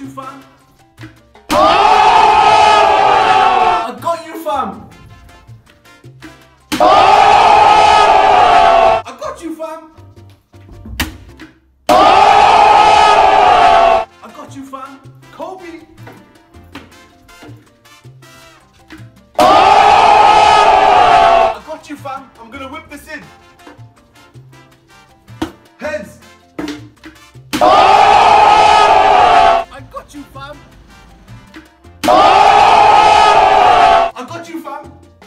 you, fam. Oh! I got you, fam. Oh! I got you, fam. Oh! I got you, fam. Kobe. Oh! I got you, fam. I'm gonna whip this in. Heads.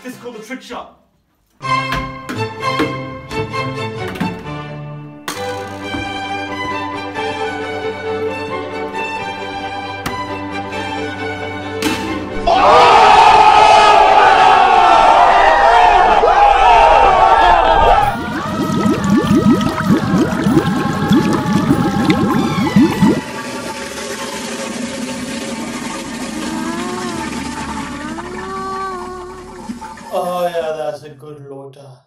This is called a trick shot. Oh yeah, that's a good Lota.